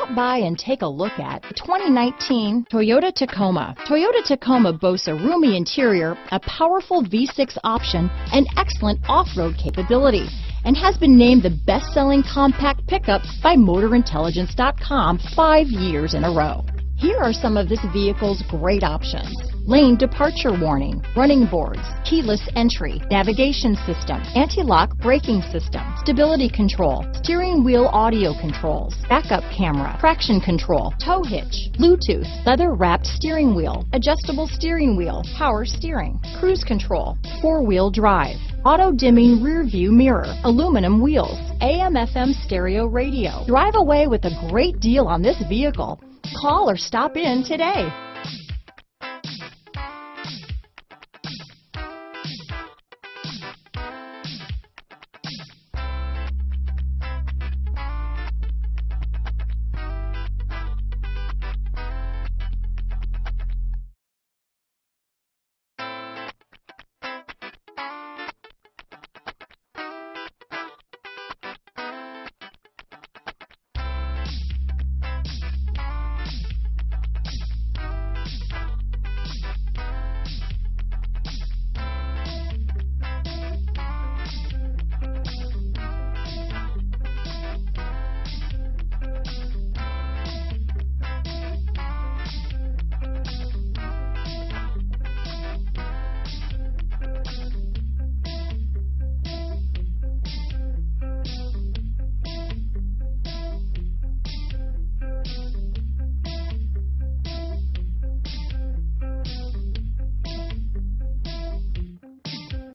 Stop by and take a look at the 2019 Toyota Tacoma. Toyota Tacoma boasts a roomy interior, a powerful V6 option, and excellent off-road capability, and has been named the best-selling compact pickup by MotorIntelligence.com 5 years in a row. Here are some of this vehicle's great options: lane departure warning, running boards, keyless entry, navigation system, anti-lock braking system, stability control, steering wheel audio controls, backup camera, traction control, tow hitch, Bluetooth, leather-wrapped steering wheel, adjustable steering wheel, power steering, cruise control, four-wheel drive, auto-dimming rear-view mirror, aluminum wheels, AM/FM stereo radio. Drive away with a great deal on this vehicle. Call or stop in today.